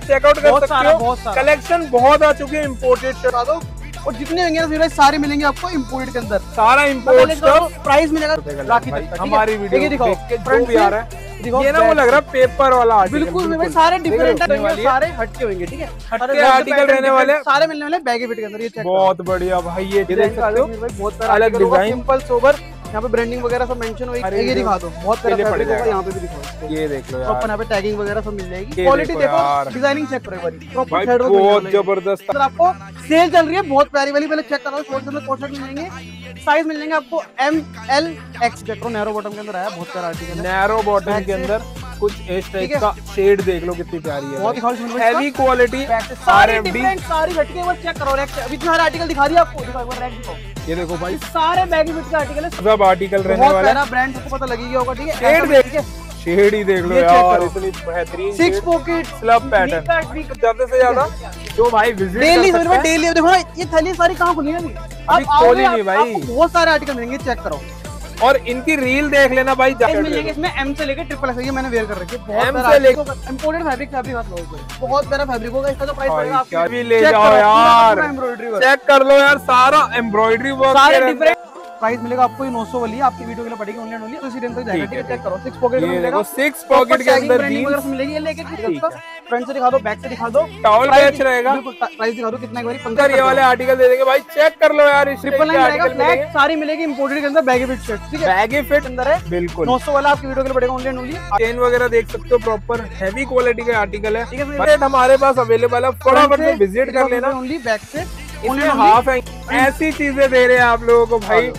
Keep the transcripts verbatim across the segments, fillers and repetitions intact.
Checkout कर सकते सारा, हो कलेक्शन बहुत आ चुकी है इम्पोर्टेड शर्ट, और जितने होंगे सारे मिलेंगे आपको इम्पोर्टेड के अंदर, सारा इम्पोर्टेड प्राइस मिलेगा लाख तक। हमारी वीडियो दिखाओ फ्रंट भी आ रहा है, ये ना वो लग रहा है पेपर वाला, बिल्कुल भाई सारे डिफरेंट आर्टिकल, सारे हटके होंगे, ठीक है हटके आर्टिकल रहने वाले, सारे मिलने वाले बैगी फिट के अंदर। ये बहुत बढ़िया भाई, ये देख सकते हो बहुत सारा अलग डिजाइन, सिंपल सोबर, यहाँ पे ब्रांडिंग वगैरह सब मेंशन हुई, ये दिखा दो बहुत तरह, यहाँ पे भी दिखाओ, ये देख लो यार अपन, यहाँ पे टैगिंग वगैरह सब मिल जाएगी, क्वालिटी देखो, डिजाइनिंग चेक करो एक बार, प्रॉपर बहुत जबरदस्त। अगर आपको सेल चल रही है बहुत प्यारी वाली, पहले चेक करो, शॉर्ट में कॉन्सेप्ट मिलेंगे, साइज मिल जाएंगे आपको एम एल एक्स। देखो नैरो बॉटम के अंदर आया बहुत सारा आर्टिकल, नैरो बॉटम के अंदर कुछ इस टाइप का शेड देख लो कितनी प्यारी है, बहुत हैवी क्वालिटी, सारे डिफरेंट सारी हटके एक बार चेक करो। रैक अभी इतने सारे आर्टिकल दिखा दिया आपको, दिखाओ रैक दिखाओ, ये देखो भाई सारे बैगी फिट के आर्टिकल है, सब आर्टिकल रहने वाला है, ब्रांड को पता लगेगी होगा, ठीक है शेड देख के, शेड ही देख लो यार इतनी बेहतरीन, सिक्स पॉकेट स्लब पैटर्न, ज्यादा से ज्यादा जो भाई विजिट डेली में डेली देखो, ये थैली सारी कहां खुली है अभी, खोली नहीं भाई, बहुत सारे आर्टिकल मिलेंगे चेक करो, और इनकी रील देख लेना भाई, मिलेंगे इसमें एम से लेके ट्रिपल एक्स, मैंने वेयर कर रखी है, एम से लेके इंपोर्टेड फैब्रिक फैब्रिक आप लोगों को बहुत प्यारा फैब्रिक होगा, इसका जो प्राइस पड़ेगा आप क्या भी ले जाओ यार, एम्ब्रॉयडरी चेक कर लो यार, सारा एम्ब्रॉयडरी वर्क, सारे डिफरेंट प्राइस मिलेगा आपको, नौ सौ वाली आपकी वीडियो के लिए पड़ेगी ऑनलाइन ओनली, उसी टाइम तक जाएगा, ठीक है चेक करो, सिक्स पॉकेट मिलेगा, सिक्स पॉकेट के अंदर जींस मिलेगी, लेके फ्रंट से दिखा दो, बैक से दिखा दो, टॉवल बैच रहेगा, प्राइस दिखा दो कितना एक बारी, पंद्रह ये वाले आर्टिकल दे देंगे भाई, चेक कर लो यार, ट्रिपल लाइन रहेगा, ब्लैक सारी मिलेगी इंपोर्टेड के अंदर, बैगी फिट शर्ट, ठीक है बैगी फिट अंदर है, बिल्कुल नौ सौ वाला आपकी वीडियो के लिए पड़ेगा ऑनलाइन ओनली, चेन वगैरह देख सकते हो, प्रॉपर हैवी क्वालिटी का आर्टिकल है, ठीक है हमारे पास अवेलेबल है, फटाफट से विजिट कर लेना, ओनली बैक से हाफ है, ऐसी चीजें दे रहे हैं आप लोगों को भाई,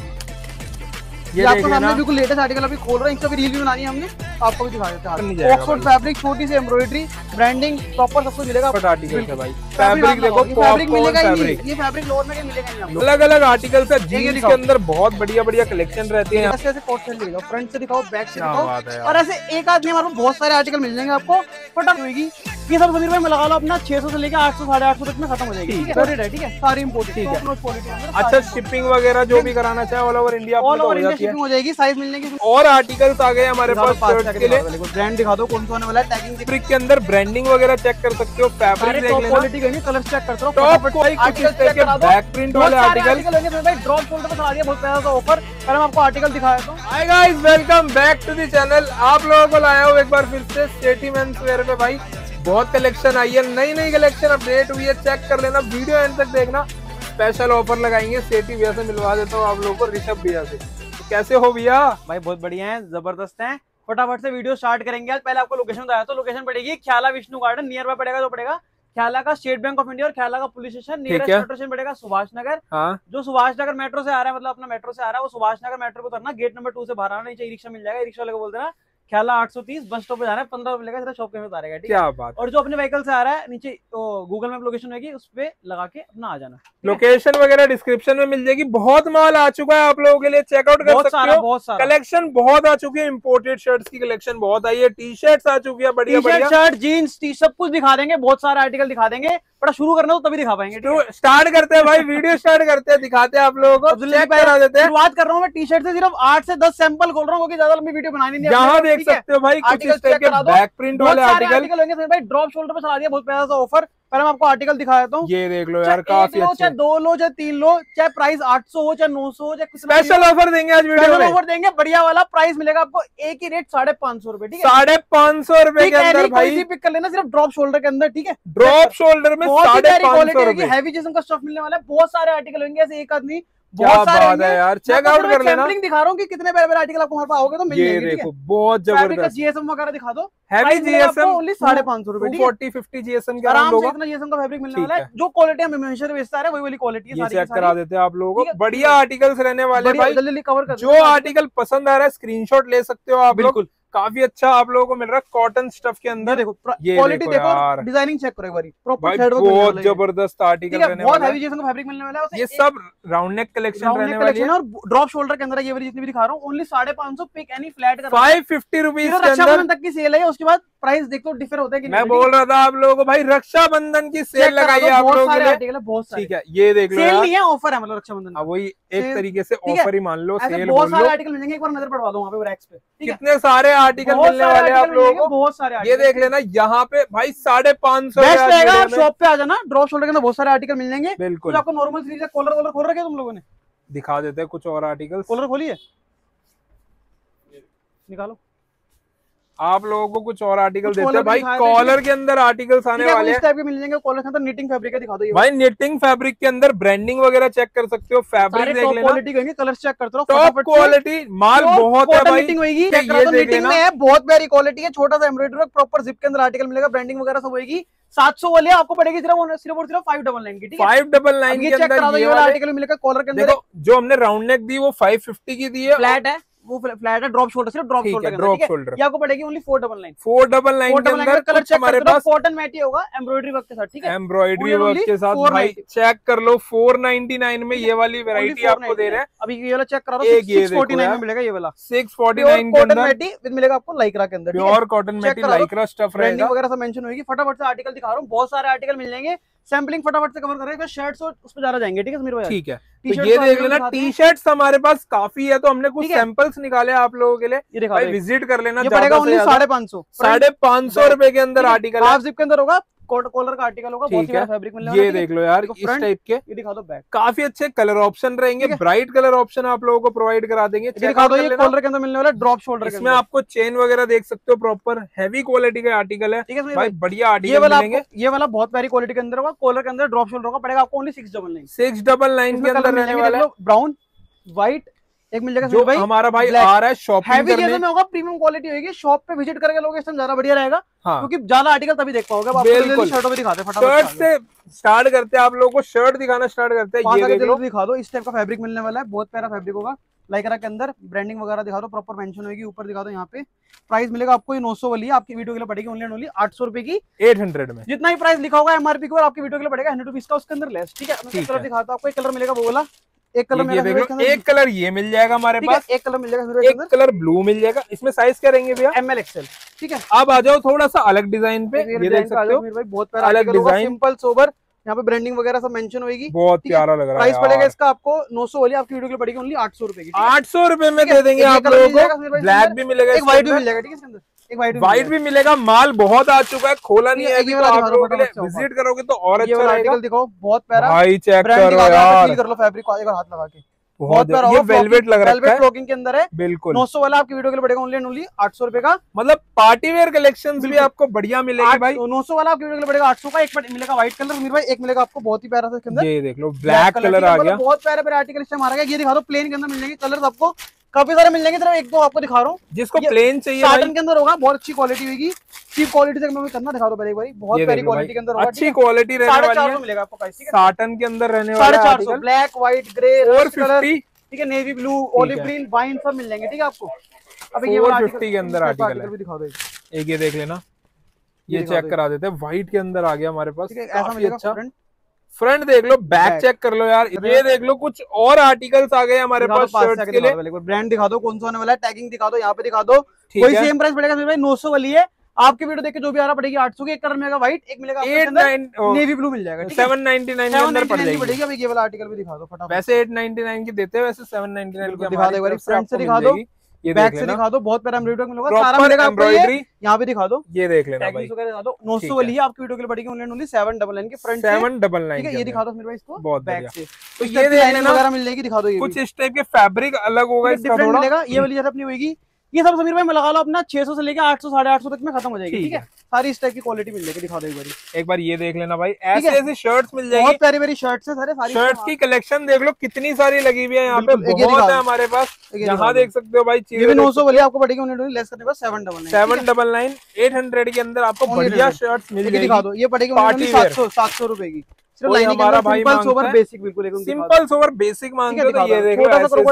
ये आपको सामने बिल्कुल लेटेस्ट आर्टिकल अभी खोल रहे हैं, इसका भी रील भी बनानी है हमने, आपको भी दिखा देते हैं, ऑक्सफोर्ड फैब्रिक, छोटी सी एम्ब्रॉयडरी, ब्रांडिंग प्रॉपर सब कुछ मिलेगा, आर्टिकल है भाई, फैब्रिक देखो, फैब्रिक मिलेगा ही, ये फैब्रिक लोअर में मिलेगा ही, अलग अलग आर्टिकल है, जींस के अंदर बहुत बढ़िया बढ़िया कलेक्शन रहते हैं, ऐसे ऐसे कॉस्टल मिलेगा, फ्रंट से दिखाओ, बैक से दिखाओ, और ऐसे एक आदमी हमारे पास बहुत सारे आर्टिकल मिल जाएंगे आपको, फटाफट होगी ये सब जमीन में लगा लो अपना, छह सौ से लेकर आठ सौ साढ़े आठ सौ तक में खत्म हो जाएगी, ठीक है ठीक है सारी इम्पोर्टेड, ठीक है अच्छा, शिपिंग वगैरह जो भी कराना चाहे all over India, all over India shipping हो जाएगी, साइज मिलने की और आर्टिकल्स आ गए हमारे पास, शर्ट के लिए ब्रांड दिखा दो कौन सा होने वाला है, टैगिंग फैब्रिक के अंदर ब्रांडिंग वगैरह चेक कर सकते हो, फैब्रिक देख लेना, क्वालिटी के कलर चेक करते रहो, टॉप भाई कुछ इस तरह के बैक प्रिंट वाले आर्टिकल होंगे भाई, ड्रॉप शोल्डर पे आ गया बहुत प्यारा सा ऑफर, पहले मैं आपको आर्टिकल दिखा देता हूं। Hi guys welcome back to the channel, आप लोगों को लाया हूं एक बार फिर से सेठी मेंस वेयर में, भाई बहुत कलेक्शन आई है, नई नई कलेक्शन अपडेट हुई है, चेक कर लेना, वीडियो एंड तक देखना, स्पेशल ऑफर लगाएंगे, सेठी भैया से मिलवा देता हूँ आप लोगों को ऋषभ भैया से। तो कैसे हो भैया? भाई बहुत बढ़िया हैं, जबरदस्त हैं, फटाफट से वीडियो स्टार्ट करेंगे। आज पहले आपको लोकेशन बताया, तो लोकेशन पड़ेगी Khayala Vishnu garden, near by पड़ेगा जो पड़ेगा खयाला का स्टेट बैंक ऑफ इंडिया और खयाला का police station, nearest metro station पड़ेगा सुभाष नगर, हाँ? जो सुभाष नगर मेट्रो से आ रहा है, मतलब अपना मेट्रो से आ रहा है वो सुभाष नगर मेट्रो को उतरना, गेट नंबर टू से बाहर आना, नीचे ई रिक्शा मिल जाएगा, ई रिक्शा वाले को बोल देना ख्याला आठ सौ तीस, बस स्टॉप पे जाना है, पंद्रह रुपए लेगा शॉप के में उतारेगा, ठीक है। और जो अपने व्हीकल से आ रहा है नीचे तो गूगल मैप लोकेशन होगी, उस पे लगा के अपना आ जाना, लोकेशन वगैरह डिस्क्रिप्शन में मिल जाएगी। बहुत माल आ चुका है आप लोगों के लिए, चेकआउट कर बहुत सकते सारा, हो बहुत सारा कलेक्शन बहुत आ चुकी है, इम्पोर्टेड शर्ट्स की कलेक्शन बहुत आई है, टी शर्ट्स आ चुकी है, बढ़िया बढ़िया शर्ट जीन्स टी सब कुछ दिखा देंगे, बहुत सारे आर्टिकल दिखा देंगे, बड़ा शुरू करना हो तभी दिखा पाएंगे, स्टार्ट करते हैं भाई, वीडियो स्टार्ट करते हैं, दिखाते हैं आप लोगों को, शुरुआत कर रहा हूँ मैं टी शर्ट से, सिर्फ आठ से दस सैंपल खोल रहा हूँ क्योंकि ज्यादा लंबी वीडियो बनानी नहीं, यहाँ देख सकते हो भाई कुछ इस टाइप के बैक प्रिंट वाले आर्टिकल होंगे भाई, ड्रॉप शोल्डर पे चला दिया बहुत प्यारा सा ऑफर, पहले मैं आपको आर्टिकल दिखा देता हूँ, ये देख लो यार काफी अच्छे, चाहे दो लो चाहे तीन लो, चाहे प्राइस आठ सौ हो चाहे नौ सौ हो, चाहे स्पेशल ऑफर देंगे, आज वीडियो में ऑफर देंगे, बढ़िया वाला प्राइस मिलेगा आपको एक ही रेट साढ़े पांच सौ रुपए, ठीक है साढ़े पांच सौ रुपए के अंदर भाई पिक कर लेना, सिर्फ ड्रॉप शोल्डर के अंदर, ठीक है ड्रॉप शोल्डर में साढ़े पांच सौ रुपए हैवी जिस्म का स्टफ मिलने वाला है, बहुत सारे आर्टिकल होंगे, ऐसे एक आदमी बहुत सारे है यार, चेक आउट कर लेना, सैंपलिंग दिखा रहा हूँ कि कितने बड़े-बड़े आर्टिकल आपको हमारे पास आओगे तो मिल जाएंगे, देखो बहुत जबरदस्त जीएसएम वगैरह दिखा दो, हैवी जीएसएम ओनली साढ़े पांच सौ रुपए, फोर्टी फिफ्टी जीएसएम के आराम से इतना जीएसएम का फैब्रिक मिलने वाला है, जो क्वालिटी हम हमेशा बेचता है वही वाली क्वालिटी है, चेक करा देते हैं आप लोगों को, बढ़िया आर्टिकल्स रहने वाले भाई, जल्दी कवर कर, जो आर्टिकल पसंद आ रहा है स्क्रीनशॉट ले सकते हो आप, बिल्कुल काफी अच्छा आप लोगों को मिल रहा है, कॉटन स्टफ के अंदर देखो क्वालिटी देखो, डिजाइनिंग चेक करो एक बार, प्रॉपर बहुत जबरदस्त आर्टिकल रहने वाला है, बहुत हैवी जैसा फैब्रिक मिलने वाला है, ये सब राउंड नेक कलेक्शन रहने वाली है, और ड्रॉप शोल्डर के अंदर ये वाली जितनी भी दिखा रहा हूं ओनली साढ़े पांच सौ, पिक एनी फ्लैट कर पाँच सौ पचास रुपए के अंदर, रक्षाबंधन तक की सेल है, उसके बाद प्राइस देखो डिफर होता है कि नहीं, मैं बोल रहा था आप लोगों को भाई रक्षाबंधन की सेल लगाई आप लोगों के लिए, आर्टिकल है बहुत सारे, ठीक है ये देख लो सेल नहीं है ऑफर है, मतलब रक्षाबंधन अब वही एक तरीके से ऑफर ही मान लो, सेल बोल लो, बहुत सारे आर्टिकल मिलेंगे, एक बार नजर पड़वा दो वहां पे रैक्स पे, कितने सारे आर्टिकल मिलने वाले आप लोगों को, बहुत सारे। ये देख लेना यहाँ पे भाई साढ़े पाँच सौ रहेगा। शॉप पे आ जाना, ड्रॉप शोल्डर के अंदर बहुत सारे आर्टिकल मिल जाएंगे। बिल्कुल आपको नॉर्मल सीरीज कॉलर वॉलर खोल रखे तुम लोगों ने, दिखा देते हैं कुछ और आर्टिकल। कॉलर खोलिए, निकालो। आप लोगों को कुछ और आर्टिकल देते हैं भाई। कॉलर के अंदर आर्टिकल्स आने वाले हैं, इस टाइप के मिल जाएंगे। कॉलर के अंदर निटिंग फैब्रिक है, दिखा दो भाई। निटिंग फैब्रिक के अंदर ब्रांडिंग वगैरह चेक कर सकते हो, फैब्रिक देख लेना, क्वालिटी कहेंगे, कलर्स चेक करते रहो। टॉप क्वालिटी माल बहुत है भाई, निटिंग होगी, चेक कर दो, निटिंग में है, बहुत प्यारी क्वालिटी है। छोटा सा एम्ब्रॉयडरी वर्क, प्रॉपर जिप के अंदर आर्टिकल मिलेगा, ब्रांडिंग वगैरह सब होगी। सात सौ वाले आपको पड़ेगी सिर्फ और सिर्फ और सिर्फ फाइव डबल नाइन की। फाइव डबल नाइन की चेक करा दो, ये वाला आर्टिकल मिलेगा। कॉलर के अंदर जो हमने राउंड नेक दी वो फाइव फिफ्टी की दी है, फ्लैट है, वो फ्लैट है, ड्रॉप शोल्डर, सिर्फ ड्रॉप शोल्डर, ड्रॉप शोल्डर आपको पड़ेगी only four double nine. Four double nine के अंदर कलर चेक हमारे पास कॉटन मैटी होगा, एम्ब्रॉयडरी वर्क के साथ, ठीक है, एम्ब्रॉयडरी वर्क के साथ भाई चेक कर लो। फोर नाइन्टी नाइन में ये वाली वैरायटी आपको दे रहे हैं। अभी ये वाला चेक करा दो, सिक्स फोर्टी नाइन में मिलेगा ये वाला, six forty nine cotton matty with मिलेगा आपको लाइक्रा के अंदर, pure cotton matty Lycra stuff रहेगा, वगैरह सब मेंशन होगी। फटाफट से आर्टिकल दिखा रहा हूँ, बहुत सारे आर्टिकल मिल जाएंगे। सैम्पलिंग फटाफट से कवर करेंगे, शर्ट्स और उस पर ज्यादा जाएंगे, ठीक है समीर भाई, ठीक है। तो ये देख लेना, टी शर्ट्स हमारे पास काफी है, तो हमने कुछ सैंपल्स निकाले आप लोगों के लिए, भाई विजिट कर लेना। साढ़े पाँच सौ साढ़े पाँच सौ रुपए के अंदर आर्टिकल, हाफ जिप के अंदर होगा, कोट कॉलर का आर्टिकल होगा, बहुत ही फैब्रिक मिलने वाला है। ये देख लो यार, इस टाइप के ये दिखा दो बैक, काफी अच्छे कलर ऑप्शन रहेंगे, ब्राइट कलर ऑप्शन आप लोगों को प्रोवाइड करा देंगे। दिखा दो, ये कॉलर के अंदर मिलने वाला ड्रॉप शोल्डर, इसमें आपको चेन वगैरह देख सकते हो, प्रॉपर हेवी क्वालिटी का आर्टिकल है, ठीक है भाई, बढ़िया आर्टिकल। ये वाला बहुत प्यारी क्वालिटी के अंदर होगा, कॉलर के अंदर ड्रॉप शोल्डर होगा, पड़ेगा आपको only six double nine six double nine के अंदर रहने वाला है। ब्राउन व्हाइट एक मिल जाएगा जो भाई, हमारा भाई आ रहा है शॉपिंग करने में होगा, प्रीमियम क्वालिटी होगी। शॉप पे विजिट करके लोग इस टाइम ज्यादा बढ़िया रहेगा, क्योंकि ज्यादा आर्टिकल तभी देख पाओगे। बिल्कुल शर्टों में दिखाते हैं, फटाफट शर्ट से स्टार्ट करते हैं, आप लोगों को शर्ट दिखाना स्टार्ट करते हैं। ये देख लो, दिखा दो, इस टाइप का फैब्रिक मिलने वाला है, बहुत प्यारा फैब्रिक होगा, लाइक्रा के अंदर, ब्रांडिंग वगैरह दिखा दो, प्रॉपर मेंशन होगी। ऊपर दिखा दो, यहाँ पे प्राइस मिलेगा आपको नौ सौ वाली, आपकी वीडियो के लिए पड़ेगी ओनली ओनली आठ सौ रुपए की, एट हंड्रेड में जितना ही प्राइस लिखा होगा एमआरपी के ऊपर, आपकी वीडियो के लिए पड़ेगा हंड्रेड रुपीज का, उसके अंदर लेस, ठीक है। कलर दिखाता हूँ आपको, एक कलर मिलेगा वो वाला, एक कलर में ये एक कलर ये मिल जाएगा हमारे पास, एक कलर मिल जाएगा, एक कलर ब्लू मिल जाएगा। इसमें साइज क्या रहेंगे भैया, एम एल एक्सएल, ठीक है। अब आ जाओ थोड़ा सा अलग डिजाइन पे, ये देख सकते हो भाई, बहुत प्यारा अलग डिजाइन, सिंपल सोबर, यहाँ पे ब्रांडिंग वगैरह सब मेंशन होगी, बहुत प्यारा लग रहा है। प्राइस पड़ेगा इसका आपको नौ सौ वाली, आपकी वीडियो के लिए पड़ेगी ओनली आठ सौ रुपए की, आठ सौ रुपए में दे देंगे आप लोगों को। ब्लैक भी मिलेगा, एक व्हाइट भी मिलेगा, ठीक है, इसके अंदर व्हाइट भी मिलेगा। माल बहुत आ चुका है, खोला नहीं है, विजिट करोगे तो और अच्छा आर्टिकल दिखाओ, बहुत प्यारा भाई, चेक करो यार, कर लो फैब्रिक को एक बार हाथ लगा के, बहुत प्यारा। ये वेलवेट लग रहा है, वेलवेट फ्लोकिंग के अंदर है, बिल्कुल नौ सौ वाला आपकी वीडियो के लिए पड़ेगा ओनली एंड ओनली आठ सौ रुपए का। मतलब पार्टी वेयर कलेक्शंस भी आपको बढ़िया मिलेगा भाई, नौ सौ वाला आपकी वीडियो के लिए पड़ेगा आठ सौ का। एक मिलेगा व्हाइट कलर मीर भाई, एक मिलेगा आपको बहुत ही प्यारा सा, इसके अंदर ये देख लो ब्लैक कलर आ गया, बहुत प्यारा प्यारा आर्टिकल इसमें हमारा। ये दिखा दो, प्लेन के अंदर मिल जाएंगे कलर आपको, काफी सारे मिल जाएंगे, सिर्फ एक दो आपको दिखा रहा हूँ। जिसको प्लेन चाहिए साटन के अंदर होगा, बहुत अच्छी क्वालिटी होगी, चीप क्वालिटी से मैं करना दिखा दो पहले एक बार, बहुत प्यारी क्वालिटी के अंदर होगा, अच्छी क्वालिटी रहने वाली है, मिलेगा आपको साटन के अंदर रहने वाला है। चार सौ ब्लैक व्हाइट ग्रे और फिफ्टी, ठीक है, navy blue olive green wine सब मिल जाएंगे, ठीक है आपको। अब ये फिफ्टी के अंदर आर्टिकल भी दिखा दो, एक ये देख लेना, ये चेक करा देते हैं, व्हाइट के अंदर आ गया हमारे पास, ऐसा मिलेगा। अच्छा फ्रंट देख लो, बैक चेक कर लो यार, ये देख लो कुछ और आर्टिकल्स आ गए हमारे पास शर्ट्स के लिए। ब्रांड दिखा दो कौन सा होने वाला है, टैगिंग दिखा दो, यहाँ पे दिखा दो, कोई सेम प्राइस पड़ेगा भाई, नौ सौ वाली है आपकी वीडियो देख के जो भी आ रहा पड़ेगी आठ सौ की। एक कलर मिलेगा व्हाइट, एक मिलेगा नेवी ब्लू मिल जाएगा, सेवन नाइन्टी नाइन के अंदर पड़ेगी। अभी ये वाला आर्टिकल भी दिखा दो फटाफट, वैसे एट नाइन्टी नाइन की देते हैं, वैसे सेवन नाइन्टी नाइन को दिखा दो, फ्रंट से दिखा दो, बैक से दिखा दो, बहुत प्यारा एम्ब्रॉयडरी मिलेगा, सारा मिलेगा एम्ब्रॉयडरी, यहाँ पे दिखा दो, ये देख लेना भाई, दिखा दो नौ सौ वाली है आपकी वीडियो के लिए पड़ेगी only only seven double nine के, फ्रंट सेवन डबल नाइन, ठीक है। ये दिखा दो मेरे भाई इसको, बहुत बैक से तो ये डिजाइन वगैरह मिल जाएगी, दिखा दो ये कुछ इस टाइप के फैब्रिक अलग होगा, इसका थोड़ा मिलेगा। ये वाली जैसे अपनी होगी, ये सब समीर भाई मैं लगा लो अपना छह सौ से लेकर आठ सौ साढ़े आठ सौ तक में खत्म हो जाएगी, ठीक है, सारी इस टाइप की क्वालिटी मिल जाएगी। दिखा दो एक बार, एक बार ये देख लेना भाई, ऐसे ऐसे शर्ट्स मिल जाएगी, बहुत प्यारी प्यारी शर्ट्स है, सारे सारी शर्ट्स की कलेक्शन देख लो कितनी सारी लगी हुई है, यहाँ पे बहुत है हमारे पास, यहाँ देख सकते हो भाई। चीज नौ सौ वाली आपको पड़ेगी ओनली लेस करने पर seven double nine seven double nine eight hundred के अंदर आपको बढ़िया शर्ट्स मिल जाएगी। दिखा दो, ये पड़ेगी सात सौ सात सौ रुपए की, हमारा भाई सोवर बेसिक, बिल्कुल सिंपल सोवर बेसिक मांग रहे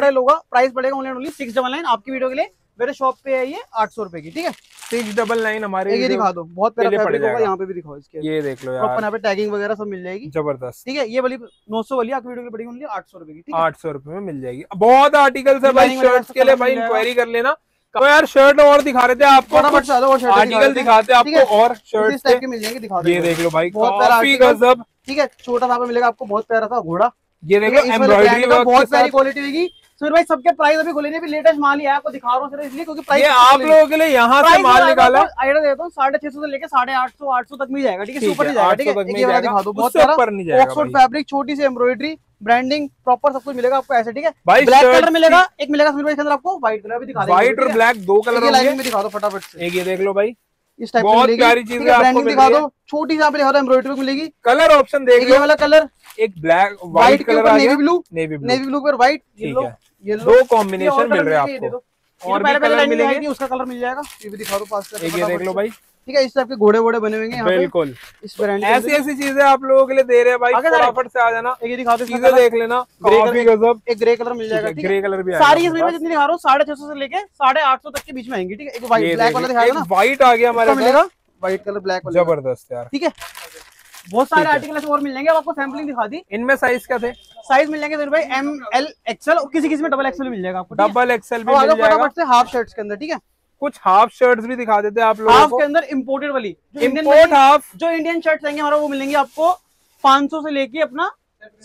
होगा। प्राइस पड़ेगा only only six double nine आपकी वीडियो के लिए, मेरे शॉप पे है ये आठ सौ रुपए की, ठीक है, सिक्स डबल नाइन हमारे। ये दिखा दो, बहुत प्यारा फैब्रिक होगा, यहाँ पे भी दिखाओ इसके, ये देख लो यार, यहाँ पे टैगिंग वगैरह सब मिल जाएगी, जबरदस्त, ठीक है। ये वाली नौ सौ वाली आपकी वीडियो के लिए पड़ेगी ओनली आठ सौ रुपए की, आठ सौ रुपए में मिल जाएगी। बहुत आर्टिकल्स है भाई शर्ट्स के लिए भाई, इंक्वायरी कर लेना। तो यार शर्ट और दिखा रहे थे आपको, आर्टिकल दिखाते हैं आपको और शर्ट के मिल जाएंगे, दिखा दो। ये देख लो भाई, काफी गजब, ठीक है, छोटा सा मिलेगा आपको बहुत प्यारा सा घोड़ा, ये देखो एम्ब्रॉयडरी बहुत सारी क्वालिटी होगी, सुबीर भाई सबके प्राइस अभी खुले नहीं, लेटेस्ट माल ही आपको दिखा रहा हूँ इसलिए क्योंकि प्राइस आप लोगों के लिए यहाँ से माल निकाला आइडिया देता हूँ। साढ़े छह सौ से लेकर साढ़े आठ सौ आठ सौ तक मिल जाएगा, ठीक है, सुपर ही जाएगा, ठीक है, दिखा दो। बहुत सारा ऑक्सफोर्ड फैब्रिक, छोटी सी एम्ब्रॉयडरी, ब्रांडिंग, प्रॉपर सब कुछ मिलेगा आपको ऐसे, ठीक है। ब्लैक कलर मिलेगा, एक मिलेगा सुबीर भाई इसके अंदर आपको व्हाइट कलर भी दिखा दो, व्हाइट और ब्लैक दो कलर लाइनिंग में दिखा दो फटाफट से, एक ये देख लो भाई इस टाइप बहुत प्यारी चीज है, ब्रांडिंग दिखा दो, छोटी सी एम्ब्रॉयडरी मिलेगी, कलर ऑप्शन देख लो, ये वाला कलर एक ब्लैक व्हाइट कलर आ गया, blue navy blue navy blue पर व्हाइट येलो येलो, दो कॉम्बिनेशन मिल रहे हैं आपको। और भी कलर मिलेंगे, उसका कलर मिल जाएगा, ये भी दिखा दो पास से, ये देख लो भाई, ठीक है। इस टाइप के घोड़े वोड़े बने हुए हैं बिल्कुल इस ब्रांड, ऐसी ऐसी चीजें आप लोगों के लिए दे रहे हैं भाई, फटाफट से आ जाना, ये दिखा दो, चीजें देख लेना। एक ग्रे कलर मिल जाएगा, ग्रे कलर भी सारी इसमें जितनी दिखा रहा हूँ साढ़े छह सौ से लेके साढ़े आठ सौ तक के बीच में आएंगे, ठीक है। एक व्हाइट ब्लैक वाला दिखा देना, व्हाइट आ गया हमारे मिलेगा, व्हाइट कलर ब्लैक वाला जबरदस्त यार, ठीक है। बहुत सारे आर्टिकल्स और मिल जाएंगे, आपको सैम्पलिंग दिखा दी। इनमें साइज क्या थे? साइज मिल जाएंगे भाई एम एल एक्सएल, किसी किसी में डबल एक्सएल मिल जाएगा आपको, डबल एक्सएल भी मिल जाएगा फटाफट से हाफ शर्ट्स के अंदर, ठीक है। कुछ हाफ शर्ट्स भी दिखा देते हैं आप लोगों को, के अंदर इम्पोर्टेड वाली इंडियन हाफ, जो इंडियन शर्ट्स आएंगे हमारा वो मिलेंगे आपको पाँच सौ से लेके अपना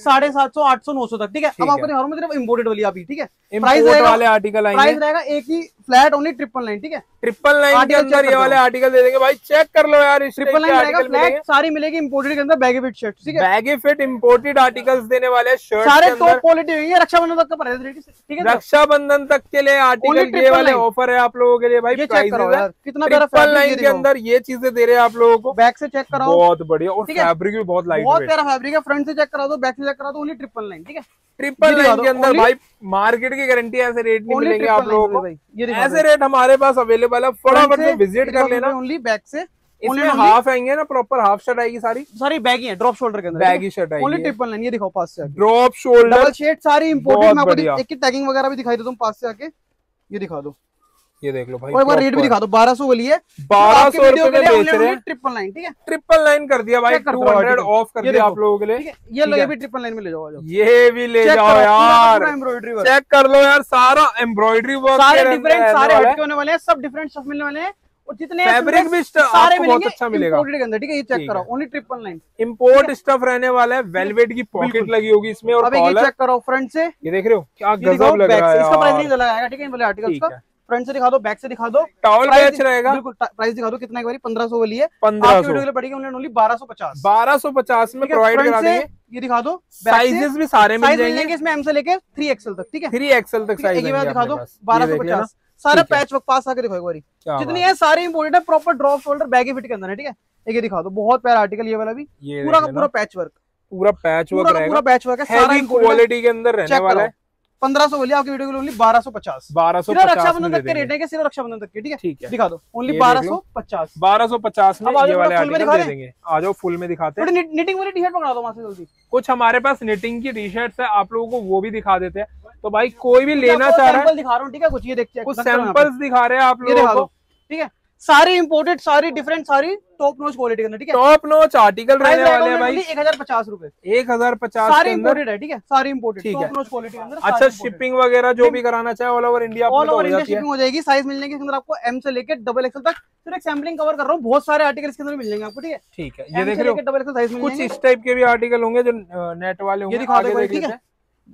साढ़े सात सौ आठ सौ नौ सौ तक, ठीक है। अब आपको दिखा रहा हूँ सिर्फ इम्पोर्टेड वाली अभी, ठीक है। प्राइस वाले आर्टिकल आएंगे, प्राइस रहेगा एक ही फ्लैट ओनली ट्रिपल नाइन, ठीक है। ट्रिपल नाइन के अंदर ये वाले आर्टिकल दे देंगे भाई, चेक कर लो यार, ट्रिपल नाइन रहेगा फ्लैट, सारी मिलेगी इम्पोर्टेड के अंदर, बैगी फिट शर्ट, ठीक है, बैगी फिट इम्पोर्टेड आर्टिकल्स देने वाले, शर्ट सारे टॉप क्वालिटी होंगे, रक्षाबंधन तक का प्राइस, ठीक है, रक्षाबंधन तक के लिए आर्टिकल ये वाले ऑफर है आप लोगों के लिए भाई। प्राइस कितना ट्रिपल नाइन के अंदर ये चीजें दे रहे हैं आप लोगों को, बैक से चेक कराओ, बहुत बढ़िया, और फैब्रिक भी बहुत लाइट, बहुत प्यारा फैब्रिक है, फ्रंट से चेक करा दो, बैक से चेक करा दो, ओनली ट्रिपल नाइन, ठीक है। ट्रिपल नाइन के अंदर भाई मार्केट की गारंटी, ऐसे रेट नहीं मिलेंगे आप लोगों को, ऐसे रेट हमारे पास अवेलेबल है, फटाफट से विजिट कर लेना। ओनली बैक से इसमें हाफ आएंगे ना, प्रॉपर हाफ शर्ट आएगी, सारी सारी बैगी है, ड्रॉप शोल्डर के अंदर बैगी शर्ट आएगी, ओनली ट्रिपल नाइन, ये दिखाओ पास से, ड्रॉप शोल्डर डबल शेड, सारी इंपोर्टेड, मैं आपको एक की टैगिंग वगैरह भी दिखाई देता हूँ पास से आके, ये दिखा दो, ये देख लो भाई, और एक बार रेट भी दिखा दो, बारह सौ वाली है, बारह सौ रुपए ट्रिपल नाइन, ठीक है, ट्रिपल नाइन कर दिया भाई, टू हंड्रेड ऑफ कर दिया आप लोगों के लिए, ये लो, ये भी ट्रिपल नाइन में ले जाओ, ये भी ले जाओ यार, एम्ब्रॉयडरी चेक कर लो यार, सारा एम्ब्रॉयडरी वर्क, सारे डिफरेंट, सारे हटके होने वाले हैं, सब डिफरेंट स्टफ मिलने वाले हैं, और जितने फैब्रिक भी सारे बहुत अच्छा मिलेगा के अंदर, ठीक है। ये चेक करो, only triple nine import stuff रहने वाला है, वेलवेट की पॉकेट लगी होगी इसमें, और चेक करो फ्रंट से, ये देख रहे हो क्या गजब लग रहा है, इसका प्राइस नहीं लगाएगा, ठीक है, वाले आर्टिकल्स का फ्रंट से दिखा दो, बैक से दिखा दो, टॉवल बैच रहेगा, बिल्कुल प्राइस दिखा दो कितना, एक बारी पंद्रह सौ वाली है, पंद्रह सौ के पड़ेगी ओनली बारह सौ पचास बारह सौ पचास में प्रोवाइड करा देंगे, ये दिखा दो, साइजेस भी सारे मिल जाएंगे इसमें, एम से लेकर थ्री एक्सएल तक, ठीक है, थ्री एक्सएल तक साइज दिखा दो, बारह सौ पचास सारा पैच वर्क पास आके दिखाओ, एक बार जितनी है सारी इंपोर्टेड है, proper drop shoulder baggy fit के अंदर है, ठीक है। ये दिखा दो, बहुत प्यारा आर्टिकल ये वाला भी, पूरा का पूरा पैच वर्क, पूरा पैच वर्क पूरा पैच वर्क है, सारी क्वालिटी के अंदर रहने वाला है, पंद्रह सौ बोली आपकी वीडियो के लिए, बारह सौ पचास बारह सौ रक्षाबंधन तक के रेट है, सिर्फ रक्षाबंधन तक के, ठीक है, ठीक है, दिखा दो ओनली बारह सौ पचास बारह सौ पचास में ये वाले आर्टिकल दे देंगे। आ जाओ फुल में दिखाते हैं, निटिंग वाली टी शर्ट पकड़ा दो वहां से जल्दी, कुछ हमारे पास निटिंग की टी शर्ट है आप लोगों को वो भी दिखा देते हैं, तो भाई कोई भी लेना चाह रहा है दिखा रहा हूँ, ठीक है, कुछ ये देखते हैं, कुछ सैंपल्स दिखा रहे हैं आप लोग, दिखा दो, ठीक है, सारी इंपोर्टेड, सारी डिफरेंट, सारी टॉप नॉच क्वालिटी के अंदर, ठीक है, टॉप नॉच आर्टिकल रहने वाले हैं भाई, एक हजार पचास रूपये एक हजार पचास सारी इंपोर्टेड है, ठीक है, सारी इंपोर्टेड, ठीक है, टॉप नॉच क्वालिटी के अंदर, अच्छा शिपिंग वगैरह जो भी कराना चाहे all over India, all over India shipping हो जाएगी। साइज मिलने के अंदर आपको एम से लेकर डबल एक्सल तक, फिर एक सैम्पलिंग कवर कर रहा हूँ, बहुत सारे आर्टिकल इसके अंदर मिल जाएंगे आपको, ठीक है, ठीक है, ये देख लो डबल एक्सल साइज, कुछ इस टाइप के भी आर्टिकल होंगे जो नेट वाले होंगे, ठीक है,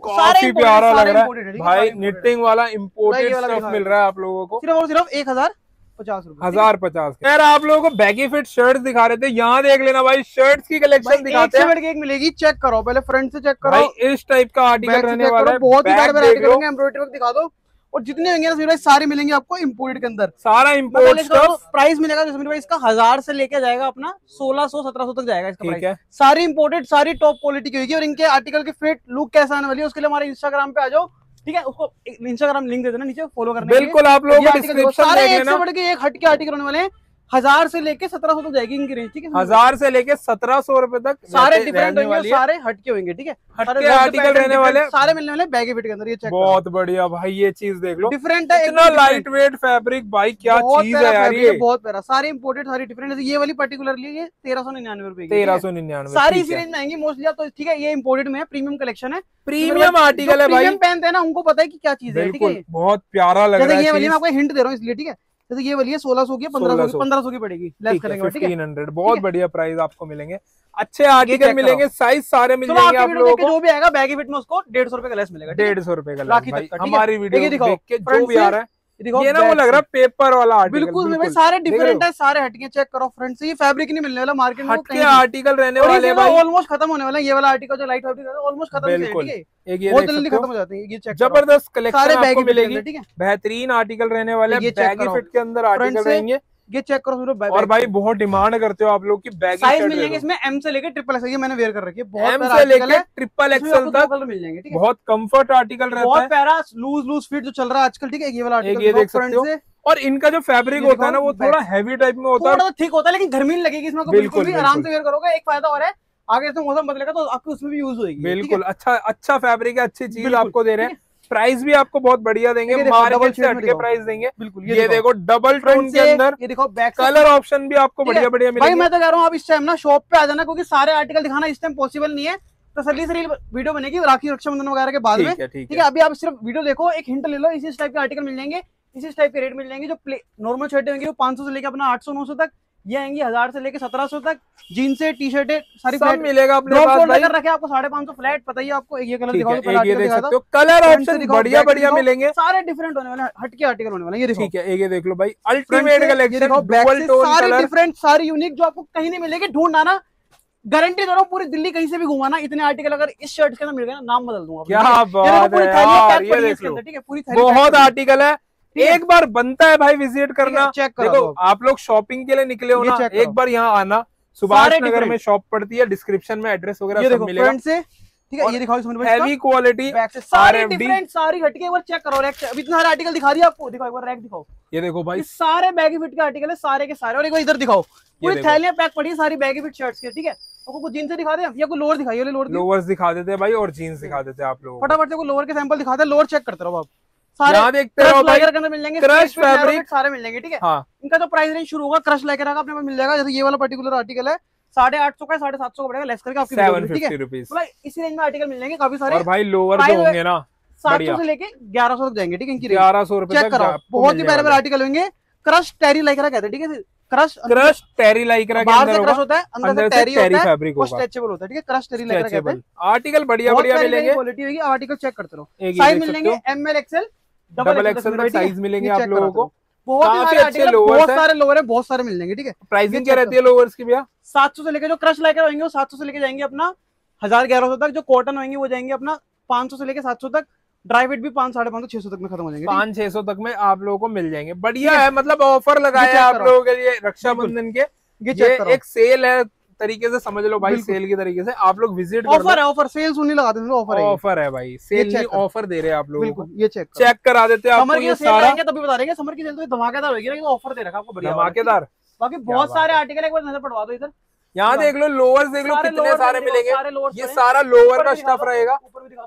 काफी प्यारा लग रहा है भाई, निटिंग वाला इम्पोर्टेड स्टफ मिल रहा है आप लोगों को, सिर्फ और सिर्फ एक हजार पचास हजार पचास यार। आप लोगों को बैगी फिट शर्ट दिखा रहे थे, यहाँ देख लेना भाई शर्ट्स की कलेक्शन दिखाते हैं, एक एक मिलेगी, चेक करो पहले फ्रंट से चेक करो भाई, इस टाइप का आर्टिकल रहने वाला है, बहुत ही सारे वैरायटी होंगे, एम्ब्रॉयडरी वर्क दिखा दो, और जितने होंगे ना सुबीर भाई सारे मिलेंगे आपको इम्पोर्टेड के अंदर, सारा इम्पोर्टेड स्टफ, प्राइस मिलेगा सुबीर भाई इसका हजार से लेके जाएगा अपना सोलह सौ सत्रह सौ तक जाएगा इसका प्राइस, सारी इम्पोर्टेड, सारी टॉप क्वालिटी की होगी, और इनके आर्टिकल की फिट लुक कैसा आने वाली है उसके लिए हमारे इंस्टाग्राम पे आ जाओ, ठीक है, उसको इंस्टाग्राम लिंक दे देना नीचे फॉलो करने, बिल्कुल आप लोगों को डिस्क्रिप्शन सारे एक सौ बढ़ के एक हट के आर्टिकल होने वाले हैं, हजार से लेके सत्रह सौ तक जाएगी इनकी रेंज, ठीक है, हजार से लेके सत्रह सौ रुपए तक सारे डिफरेंट होंगे, सारे हटके होंगे, ठीक है, हटके आर्टिकल रहने वाले, सारे मिलने वाले बैगी फिट के अंदर, ये चेक बहुत बढ़िया भाई, ये चीज देख लो डिफरेंट है, इतना लाइट वेट फैब्रिक भाई क्या चीज है यार, ये बहुत प्यारा, सारे इंपोर्टेड, सारी डिफरेंट, ये वाली पर्टिकुलरली ये तेरह सौ निन्यानवे रुपए तेरह सौ निन्यानवे सारी इसी रेंज में आएंगी मोस्टली, तो ठीक है, ये इम्पोर्टेड में प्रीमियम कलेक्शन है, प्रीमियम आर्टिकल है भाई, पहनते हैं ना उनको पता है की क्या चीज है, ठीक है, बहुत प्यारा लग रहा है, ये वाली मैं आपको हिंट दे रहा हूँ इसलिए, ठीक है, जैसे ये वाली है सोलह सौ की, पंद्रह सौ पंद्रह सौ की पड़ेगी, लेस करेंगे तीन हंड्रेड। बहुत बढ़िया प्राइस आपको मिलेंगे, अच्छे आगे के मिलेंगे, साइज सारे मिल जाएंगे आप लोगों को। जो भी आएगा बैगी फिट में उसको डेढ़ सौ रुपए का लेस मिलेगा, डेढ़ सौ रुपए का। बाकी हमारी वीडियो देख के जो भी आ रहा है ये ना वो लग रहा है पेपर वाला आर्टिकल, बिल्कुल भाई सारे डिफरेंट है, सारे हटके चेक करो फ्रेंड से। ये फैब्रिक नहीं मिलने वाला मार्केट में, हटके आर्टिकल रहने वाले भाई, ऑलमोस्ट खत्म होने वाला है ये वाला आर्टिकल जो लाइट फैब्रिक है, ऑलमोस्ट खत्म हो गया, ये बहुत जल्दी खत्म हो जाते हैं। ये चेक करो, जबरदस्त कलेक्शन आपको मिलेगी, ठीक है, बेहतरीन आर्टिकल रहने वाले हैं, बैगी फिट के अंदर आर्टिकल रहेंगे। ये चेक करो भाई, और भाई बहुत डिमांड करते हो आप लोग की बैगी साइज मिल जाएंगे इसमें, एम से लेके ट्रिपल एक्सएल, ये मैंने वेयर कर रखी है, बहुत एम से लेके ट्रिपल एक्सएल तक मिल जाएंगे, ठीक है, बहुत कंफर्ट आर्टिकल रहता है, बहुत प्यारा लूज लूज फिट जो चल रहा है आजकल, ठीक है, ये वाला आर्टिकल ये देख सकते हो। और इनका जो फैब्रिक होता है ना वो थोड़ा हेवी टाइप में होता है, थोड़ा ठीक होता है, लेकिन गर्मी नहीं लगेगी इसमें, बिल्कुल भी आराम से वेयर करोगे। एक फायदा और है, आगे से मौसम बदलेगा तो आपको उसमें भी यूज होगी, बिल्कुल अच्छा अच्छा फैब्रिक है, अच्छी चीज आपको दे रहे हैं। प्राइस भी आपको बहुत बढ़िया देंगे, मार्केट से हटके प्राइस देंगे, बिल्कुल। ये, ये देखो डबल टोन के अंदर, ये देखो बैक कलर ऑप्शन भी आपको बढ़िया बढ़िया मिलेगा। मैं तो कह रहा हूँ आप इस टाइम ना शॉप पे आ जाना, क्योंकि सारे आर्टिकल दिखाना इस टाइम पॉसिबल नहीं है, तसल्ली से वीडियो बनेगी राखी रक्षाबंधन वगैरह के बाद में, ठीक है। अभी आप सिर्फ वीडियो देखो, एक हिंट ले लो, इसी टाइप के आर्टिकल मिल जाएंगे, इसी टाइप के रेट मिल जाएंगे। जो नॉर्मल शर्टें होंगी वो पांच सौ से लेकर अपना आठ सौ नौ सौ तक, ये आएंगी हजार से लेके सत्रह सौ तक, जीन से टी शर्ट सारी मिलेगा अपने पास भाई। रखे आपको साढ़े पाँच सौ फ्लैट, पता ही आपको। ये कलर दिखाओ, ये देख सकते हो, कलर ऑप्शन बढ़िया बढ़िया मिलेंगे, सारे डिफरेंट होने वाले, हटके आर्टिकल होने वाले, ये ठीक है। ये देख लो भाई, अल्टीमेट कलेक्शन, सारे डिफरेंट, सारी यूनिक, जो आपको कहीं नहीं मिलेगी, ढूंढना ना, गारंटी दे रहा हूँ, पूरी दिल्ली कहीं से भी घुमाना, इतने आर्टिकल अगर इस शर्ट के अंदर मिल गए ना, नाम बदल दूंगा। क्या बात है, ठीक है, पूरी बहुत आर्टिकल है। एक बार बनता है भाई विजिट करना, चेक करो। देखो आप लोग शॉपिंग के लिए निकले हो ना, एक बार यहाँ आना, सुभाष नगर में शॉप पड़ती है, डिस्क्रिप्शन में एड्रेस वगैरह सब मिलेगा, ठीक है। ये दिखाओ, हेवी क्वालिटी, सारे डिफरेंट, सारी हटके, एक बार चेक करो। रैक, अभी इतना सारा आर्टिकल दिखा दिया आपको, दिखाओ एक बार रैक दिखाओ। ये देखो भाई सारे बैगी फिट के आर्टिकल है, सारे के सारे। और एक बार इधर दिखाओ, पूरी थैलियां पैक पड़ी है सारी बैगी फिट शर्ट्स के, ठीक है। आपको जीन से दिखा दे या कोई लोअर दिखाई, लोअर्स दिखा देते हैं भाई, और जीन्स दिखा देते हैं आप लोग, फटाफट से लोअर के सैंपल दिखाते हैं, लोअर चेक करते रहो आप। सारे देखते रहो भाई, क्रश फैब्रिक सारे मिल जाएंगे, ठीक है। इनका जो प्राइस रेंज शुरू होगा क्रश लेकर अपने पास मिल जाएगा, जैसे ये वाला पर्टिकुलर आर्टिकल है साढ़े आठ सौ का, साढ़े सात सौ का पड़ेगा, लेस करके आपके सेवन फिफ्टी रुपीस, इसी रेंज में आर्टिकल मिल जाएंगे काफी सारे। और भाई लोअर जो होंगे ना सात सौ से लेके ग्यारह सौ तक जाएंगे, ठीक है। इनकी ग्यारह सौ रुपए तक बहुत ही प्यारे प्यारे आर्टिकल होंगे। क्रश टेरी लाइकरा कहते हैं, ठीक है। क्रश क्रश टेरी लाइकरा के अंदर क्रश होता है, अंदर से टेरी फैब्रिक होगा, स्ट्रेचेबल होता है, ठीक है। क्रश टेरी लाइकरा कहते हैं। आर्टिकल बढ़िया बढ़िया मिलेंगे, क्वालिटी होगी, आर्टिकल चेक करते रहो। साइज मिलेंगे M L XL, double XL में साइज मिलेंगे आप लोगों को, बहुत अच्छे लोअर, बहुत सारे लोअर है, बहुत सारे मिल जाएंगे, ठीक है। प्राइसिंग क्या रहती है लोअर्स की भैया? सात सौ से लेकर, जो क्रश लाइकरा होंगे वो सात सौ से लेकर जाएंगे अपना हजार ग्यारह सौ तक, जो कॉटन होंगे वो जाएंगे अपना पांच सौ से लेकर सात सौ तक, ड्राई वेट भी पांच साढ़े पांच सौ छह सौ तक में खत्म हो जाएंगे, पांच छह सौ तक में आप लोगों को मिल जाएंगे। बढ़िया है, मतलब ऑफर लगाया है आप लोगों के लिए रक्षाबंधन के, ये एक सेल है तरीके से समझ लो भाई, सेल के तरीके से आप लोग विजिट। ऑफर है, ऑफर सेल सुन नहीं लगाते, ऑफर है, ऑफर है भाई, सेल नहीं ऑफर दे रहे हैं आप लोग, बिल्कुल। ये चेक चेक करा देते हैं आपको, ये सारा तभी बता देंगे। समर की सेल तो धमाकेदार होगी, ऑफर दे रखा आपको धमाकेदार। बाकी बहुत सारे आर्टिकल, एक बार नजर पड़वा दो इधर, यहाँ देख लो, लोअर्स देख लो, कितने सारे मिलेंगे, ये सारा लोअर का स्टफ रहेगा।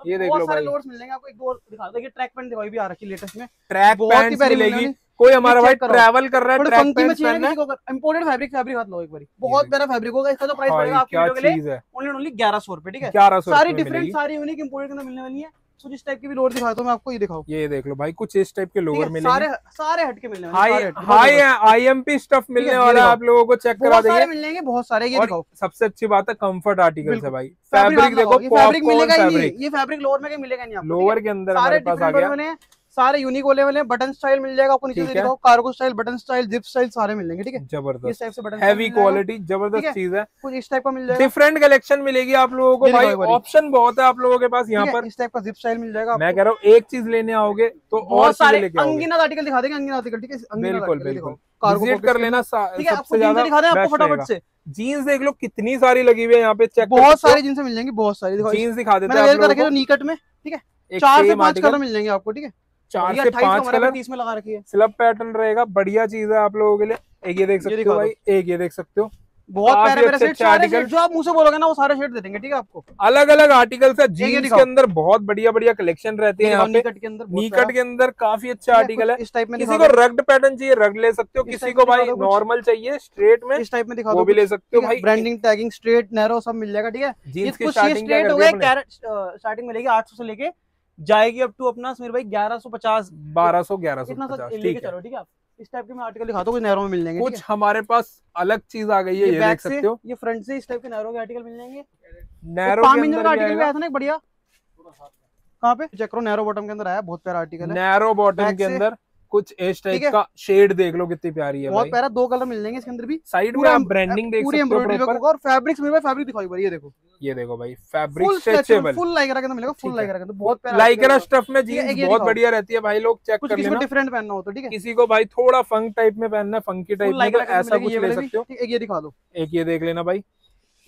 ये देख लो भाई, लोअर्स मिलेंगे आपको, एक दो दिखा दो। ये ट्रैक पैंट दिखाई भी आ रखी लेटेस्ट में, ट्रैक पैंट मिलेगी। कोई हमारा भाई ट्रैवल कर रहा है, ट्रैक पैंट पहनना है, इंपोर्टेड फैब्रिक फैब्रिक हाथ लो एक बारी, बहुत प्यारा फैब्रिक होगा। इसका जो प्राइस पड़ेगा आपके वीडियो के लिए ओनली ओनली ग्यारह सौ रुपए, ठीक है। सारी डिफरेंट, सारी यूनिक, इंपोर्टेड के अंदर मिलने वाली है। तो जिस टाइप के भी लोअर दिखाता हूँ मैं आपको, ये दिखाओ, ये देख लो भाई, कुछ इस टाइप के लोअर मिलेंगे, सारे सारे हटके मिलने वाले, हाई आईएमपी स्टफ मिलने वाला आप लोगों को, चेक करा देंगे, मिलेंगे बहुत सारे। ये दिखाओ, सबसे अच्छी बात है कंफर्ट आर्टिकल्स है भाई। फैब्रिक देखो, फैब्रिक मिलेगा ही नहीं, ये फैब्रिक लोअर में मिलेगा नहीं, लोअर के अंदर हमारे पास आ गया, सारे यूनिक होने वाले हैं। बटन स्टाइल मिल जाएगा आपको, नीचे देखो cargo style, button style, zip style, सारे मिलेंगे, ठीक है। जबरदस्त टाइप से बटन, हैवी क्वालिटी, जबरदस्त चीज है, कुछ इस टाइप का मिल जाएगा। डिफरेंट कलेक्शन मिलेगी आप लोगों को भाई, ऑप्शन बहुत है आप लोगों के पास। यहाँ पर इस टाइप का जिप स्टाइल मिल जाएगा, मैं कह रहा हूँ एक चीज लेने आओगे तो और सारे अंगिना आर्टिकल दिखा देंगे, अंगिना आर्टिकल, ठीक है, बिल्कुल बिल्कुल कार्गो कर लेना सबसे ज्यादा। दिखा दें आपको फटाफट से, जीन्स देख लो कितनी सारी लगी हुई है यहाँ पे, चेक, बहुत सारी जीन्स मिल जाएंगी, बहुत सारी जीन्स दिखा देते हैं। नीकट में, ठीक है, चार से पांच कलर मिल जाएंगे आपको, ठीक है, चार से पांच कलर में लगा रखी है, स्लब पैटर्न रहेगा, बढ़िया चीज है आप लोगों के लिए। एक ये देख सकते हो भाई, एक ये देख सकते हो, बहुत प्यारे प्यारे सेट, सारे सेट जो आप मुझसे बोलोगे ना वो सारे सेट दे देंगे, ठीक है। आपको अलग अलग आर्टिकल्स है, जीन्स के अंदर बहुत बढ़िया बढ़िया कलेक्शन रहते हैं यहाँ पे, नीकट के अंदर, नीकट के अंदर काफी अच्छे आर्टिकल है। इस टाइप में किसी को रग्ड पैटर्न चाहिए, रग ले सकते हो, किसी को भाई नॉर्मल चाहिए स्ट्रेट में, इस टाइप में दिखा दो, वो भी ले सकते हो भाई। ब्रांडिंग, टैगिंग, स्ट्रेट, नैरो सब मिल जाएगा, ठीक है। जीन्स की स्ट्रेट हो गया, कैरेट स्टार्टिंग मिलेगी आठ सौ से लेके जाएगी अप टू अपना समीर भाई ग्यारह सौ पचास, बारह सौ, ग्यारह सौ, ठीक है। इस टाइप के मैं आर्टिकल दिखाता हूँ, कुछ नहरों में मिल जाएंगे। कुछ हमारे पास अलग चीज आ गई है, ये देख सकते हो, ये फ्रंट से इस टाइप के नहरों के आर्टिकल मिल जाएंगे। नहरों का आर्टिकल आया था ना एक बढ़िया, कहाँ पे चेक करो, नहरो बॉटम के अंदर आया, बहुत प्यारा आर्टिकल है। नहरो बॉटम के अंदर कुछ एश टाइप का शेड देख लो, कितनी प्यारी है, बहुत प्यारा। दो कलर मिल जाएंगे इसके अंदर भी। साइड में आप ब्रांडिंग देख सकते हो और फैब्रिक्स में, फैब्रिक दिखाई भाई, ये देखो, ये देखो भाई फैब्रिक स्ट्रेचेबल फुल लाइक्रा के अंदर मिलेगा, फुल लाइक्रा के अंदर, बहुत प्यारा लाइक्रा स्टफ में जींस बहुत बढ़िया रहती है भाई, लोग चेक कर लेना। डिफरेंट पहनना हो तो ठीक है, किसी को भाई थोड़ा फंक टाइप में पहनना है, फंकी टाइप में, तो ऐसा कुछ ले सकते हो। एक ये दिखा दो, एक ये देख लेना भाई,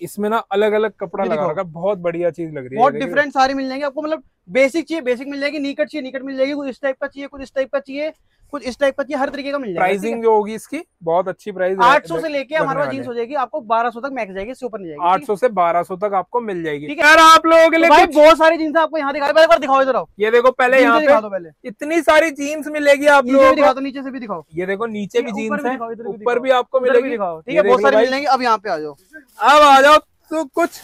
इसमें ना अलग अलग कपड़ा लगा होगा, बहुत बढ़िया चीज लग रही है, बहुत डिफरेंट। सारी मिल जाएंगे आपको, मतलब बेसिक चाहिए बेसिक मिल जाएगी, नीकट चाहिए नीकट मिल जाएगी, कुछ इस टाइप का चाहिए कुछ इस टाइप का चाहिए कुछ इस टाइप का चाहिए, हर तरीके का मिल जाएगा। प्राइसिंग जो होगी इसकी बहुत अच्छी प्राइस, आठ सौ से लेके हमारे पास जींस हो जाएगी आपको बारह सौ तक मैक्स जाएगी, इससे ऊपर नहीं जाएगी, आठ सौ से बारह सौ तक आपको मिल जाएगी। ठीक है यार, आप लोगों के लिए बहुत सारी जींस आपको यहाँ दिखाई, पहले दिखाओ इधर, ये देखो पहले यहाँ पे इतनी सारी जींस मिलेगी आप लोगों को, नीचे से भी दिखाओ, ये देखो नीचे भी जींस है, ऊपर भी आपको मिलेगी, दिखाओ ठीक है, बहुत सारी मिल जाएगी। अब यहाँ पे आ जाओ, अब आ जाओ, तो कुछ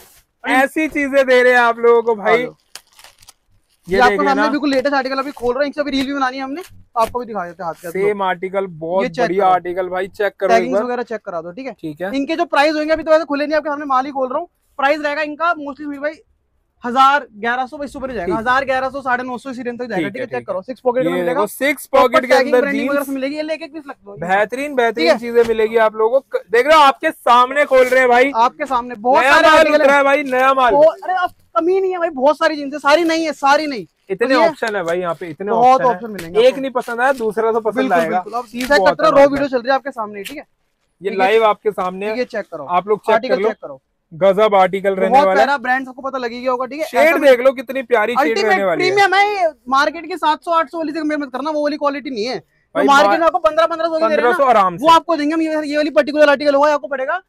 ऐसी चीजें दे रहे हैं आप लोगों को भाई, ये आपको हमने बिल्कुल लेटेस्ट आर्टिकल अभी खोल रहे हैं, इनसे अभी रील भी बनानी है हमने, आपको भी दिखा देते हैं हाथ के। सेम आर्टिकल, बहुत बढ़िया आर्टिकल भाई, चेक करो, टैगिंग्स वगैरह चेक करा दो ठीक है। ठीक है, इनके जो प्राइस होंगे अभी तो वैसे खुले नहीं आपके सामने, माल ही खोल रहा हूँ, प्राइस रहेगा इनका मोस्टली भाई हजार ग्यारह सौ इससे ऊपर जाएगा, हजार ग्यारह सौ साढ़े नौ सौ इसी रेंज तक जाएगा। ठीक है, चेक करो, सिक्स पॉकेट में मिलेगा, सिक्स पॉकेट के अंदर जींस मिलेगी, ये एक एक पीस लगता है, बेहतरीन बेहतरीन चीजें मिलेगी आप लोगों को, देख रहे हो आपके सामने खोल रहे हैं भाई, आपके सामने बहुत सारा भाई नया माल, अरे आप कमी नहीं है भाई, बहुत सारी जींस है, सारी नहीं है, सारी नहीं, इतने ऑप्शन है भाई यहाँ पे, इतने बहुत ऑप्शन मिलेंगे, एक नहीं पसंद आया दूसरा तो पसंद आएगा। रॉ वीडियो चल रही है आपके सामने ठीक है, ये लाइव आपके सामने, ये चेक करो आप लोग, चेक करो, गजब आर्टिकल रहने वाला है, ब्रांड सबको पता लगेगा होगा ठीक है। शेड देख लो कितनी प्यारी शेड रहने वाली है, प्रीमियम है, मार्केट की सात सौ आठ सौ वाली से मेहनत करना, वो वाली क्वालिटी नहीं है, तो मार्केट में आपको पंद्रह पंद्रह सौ दे रहे हैं आराम से, वो आपको देंगे हम, ये वाली पर्टिकुलर आर्टिकल होगा आपको पड़ेगा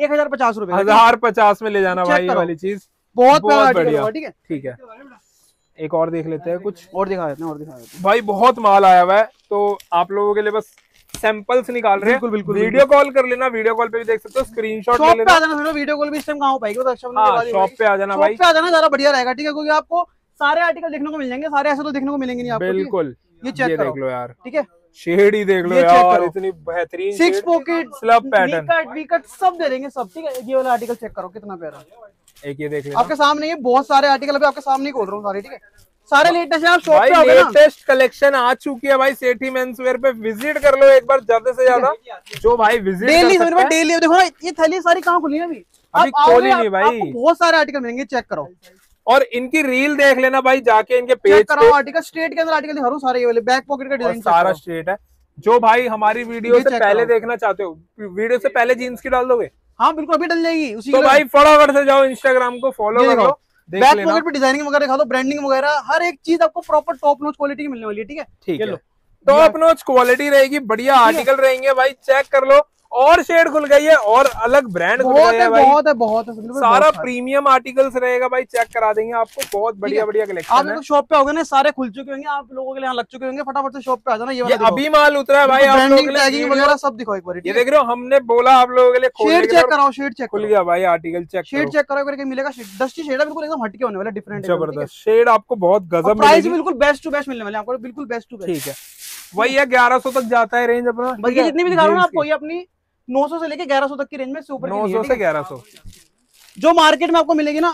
एक हजार पचास रूपये, हजार पचास में ले जाना भाई, ये वाली चीज बहुत बढ़िया ठीक है। ठीक है, एक और देख लेते हैं, कुछ और दिखा देते हैं, और दिखा देते हैं भाई, बहुत माल आया हुआ है, तो आप लोगों के लिए बस सैंपल्स निकाल रहे हैं। बिल्कुल बिल्कुल, वीडियो कॉल कर लेना, वीडियो कॉल पे भी देख सकते हो, स्क्रीनशॉट ले लेना, शॉप पे आ जाना, वीडियो कॉल भी इस टाइम कहां हो पाएगी, तो अच्छा शॉप पे आ जाना भाई, शॉप पे आ जाना ज्यादा बढ़िया रहेगा ठीक है, क्योंकि आपको सारे आर्टिकल देखने को मिल जाएंगे, सारे ऐसे तो देखने को मिलेंगे नहीं आपको। बिल्कुल, ये चेक देख लो यार ठीक है, शेड ही देख लो यार, इतनी बेहतरीन, six pocket, slub pattern, cut विकट सब दे देंगे सब ठीक है। ये वाला आर्टिकल चेक करो कितना प्यारा, एक ये देख लेना आपके सामने, ये बहुत सारे आर्टिकल अभी आपके सामने ही खोल रहा हूँ सारे ठीक है, सारे लेटेस्ट आप शॉप पे आओगे ना, लेटेस्ट कलेक्शन आ चुकी है भाई, सेठी मेंस वेयर पे विजिट कर लो एक बार ज्यादा से ज्यादा, जो भाई विजिट डेली समझ में डेली, देखो ना ये थैली सारी कहाँ खुली है अभी, अभी खोली नहीं भाई, बहुत सारे आर्टिकल मिलेंगे, चेक करो और इनकी रील देख लेना भाई जाके, इनके पेज पे आर्टिकल स्ट्रेट के अंदर आर्टिकल दिखा रहा हूँ सारे, ये वाले बैक पॉकेट का डिजाइन सारा स्ट्रेट है, जो भाई हमारी वीडियो से पहले देखना चाहते हो, वीडियो से पहले जींस की डाल दोगे, हाँ बिल्कुल अभी डल जाएगी उसी, तो भाई फटाफट से जाओ इंस्टाग्राम को फॉलो करो, बैक पॉकेट पे डिजाइनिंग वगैरह दिखा दो, ब्रांडिंग वगैरह हर एक चीज आपको प्रॉपर टॉप नॉच क्वालिटी की मिलने वाली है ठीक है। ठीक है, टॉप नॉच क्वालिटी रहेगी, बढ़िया आर्टिकल रहेंगे भाई, चेक कर लो, और शेड खुल गई है और अलग ब्रांड खुल गया है भाई, बहुत है बहुत है, सारा प्रीमियम आर्टिकल्स रहेगा भाई, चेक करा देंगे आपको, बहुत बढ़िया बढ़िया कलेक्शन है। आप लोग शॉप पे आओगे ना, सारे खुल चुके होंगे आप लोगों के लिए, लग चुके होंगे, फटाफट से शॉप पे आ जाना, ये अभी माल उतरा है भाई आप लोगों के लिए, वगैरह सब दिखाओ एक बार, ये देख रहे हो हमने बोला आप लोगों के लिए, शेड चेक कराओ, शेड चेक खुल गया भाई आर्टिकल, चेक शेड चेक करो करके मिलेगा, दस की शेड है बिल्कुल एकदम हटके होने वाला, डिफरेंट जबरदस्त शेड आपको, बहुत गजब प्राइस बिल्कुल बेस्ट टू बेस्ट मिलने वाले आपको, बिल्कुल बेस्ट टू बेस्ट ठीक है, वही है ग्यारह सौ तक जाता है रेंज अपना, बल्कि जितनी भी दिखा रहा हूँ आपको ये अपनी नौ सौ से लेके ग्यारह सौ तक की रेंज में सुपर, नौ सौ से ग्यारह सौ जो मार्केट में आपको मिलेगी ना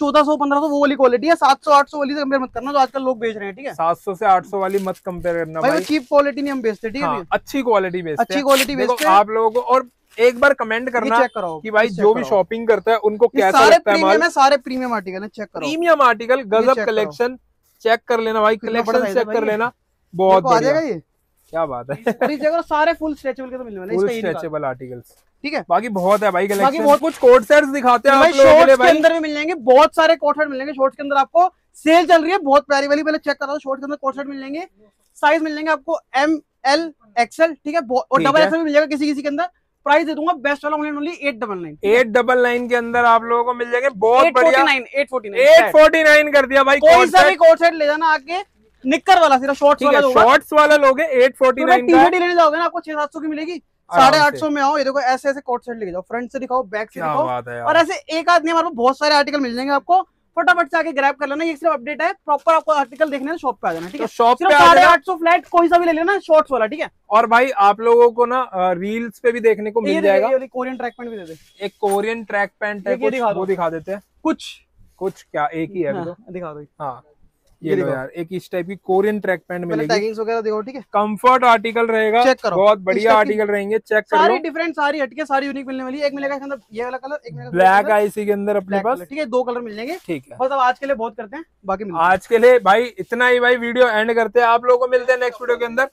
चौदह सौ पंद्रह सौ वो वाली क्वालिटी है, सात सौ आठ सौ वाली से कंपेयर मत करना जो आजकल लोग बेच रहे हैं ठीक है, सात सौ से आठ सौ वाली मत कंपेयर करना भाई, वो चीप क्वालिटी नहीं हम बेचते ठीक है, हाँ, अच्छी क्वालिटी बेचते, अच्छी क्वालिटी बेचते आप लोगों को। और एक बार कमेंट करना कि भाई जो भी शॉपिंग करता है उनको कैसा लगता है माल, सारे प्रीमियम आर्टिकल है, चेक करो प्रीमियम आर्टिकल, गजब कलेक्शन, चेक कर लेना भाई, कलेक्शन चेक कर लेना, बहुत आ जाएगा ये, क्या बात है, और इस जगह सारे फुल स्ट्रेचेबल के तो मिलने वाले, फुल स्ट्रेचेबल आर्टिकल्स ठीक है, बाकी बहुत है भाई कलेक्शन, बाकी बहुत कुछ कोट सेट्स दिखाते हैं आप लोगों के लिए, शॉर्ट्स के अंदर भी मिल जाएंगे, बहुत सारे कोट सेट मिलेंगे, शॉर्ट्स के अंदर आपको सेल चल रही है बहुत प्यारी वाली, पहले चेक करा दो, शॉर्ट्स के अंदर कोट सेट मिल जाएंगे, साइज मिल जाएंगे आपको एम एल एक्सएल ठीक है, और डबल एक्सएल भी मिल जाएगा किसी किसी के अंदर, प्राइस दे दूंगा बेस्ट वाला only eight double nine, eight double nine के अंदर आप लोगों को मिल जाएंगे, बहुत बढ़िया एट फोर्टी नाइन कर दिया भाई, कोई सा भी कोट सेट ले जाना आके, निक्कर वाला सिर्फ शॉर्ट्स वाला होगा, शॉर्ट्स वाला लोगे एट फोर्टी नाइन, टी-शर्ट लेने जाओगे ना आपको छह सात सौ की मिलेगी, साढ़े आठ सौ में आओ, ये देखो ऐसे ऐसे कोट सेट लेके जाओ, फ्रंट से दिखाओ बैक से दिखाओ, और ऐसे एक आदमी हमारे बहुत सारे आर्टिकल मिल जाएंगे आपको, फटाफट से आके ग्रैब कर लेना, ये सिर्फ अपडेट है। प्रॉपर आपको आर्टिकल देखने शॉप पे आ जाना, ठीक है। शॉप पे साढ़े आठ सौ फ्लैट कोई सा भी ले लेना, शॉर्ट्स वाला, ठीक है। और भाई आप लोगों को ना रील्स पे भी देखने को मिल जाएगा। कोरियन ट्रैक पैंट भी दे दे, एक कोरियन ट्रैक पैंट है वो दिखा देते हैं। कुछ कुछ क्या एक ही है, दिखा दो। हाँ ये देखो यार, एक इस टाइप की कोरियन ट्रैक पैंट मिलेगी। टैगिंग्स वगैरह देखो, ठीक है। कंफर्ट आर्टिकल रहेगा, चेक करो, बहुत बढ़िया आर्टिकल रहेंगे, चेक करो। सारी डिफरेंट, सारी हटके, सारी यूनिक मिलने वाली है। एक मिलेगा इसके अंदर ये वाला कलर, एक मिलेगा ब्लैक आईसी के अंदर अपने पास, ठीक है। दो कलर मिल जाएंगे, ठीक है। बस अब आज के लिए बहुत करते हैं, बाकी आज के लिए भाई इतना ही। भाई वीडियो एंड करते हैं, आप लोगों को मिलते हैं नेक्स्ट वीडियो के अंदर।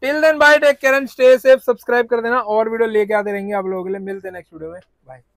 Till then bye, take care and stay safe. Subscribe कर देना, और वीडियो लेके आते रहेंगे आप लोगों के लिए। मिलते हैं नेक्स्ट वीडियो में, बाय।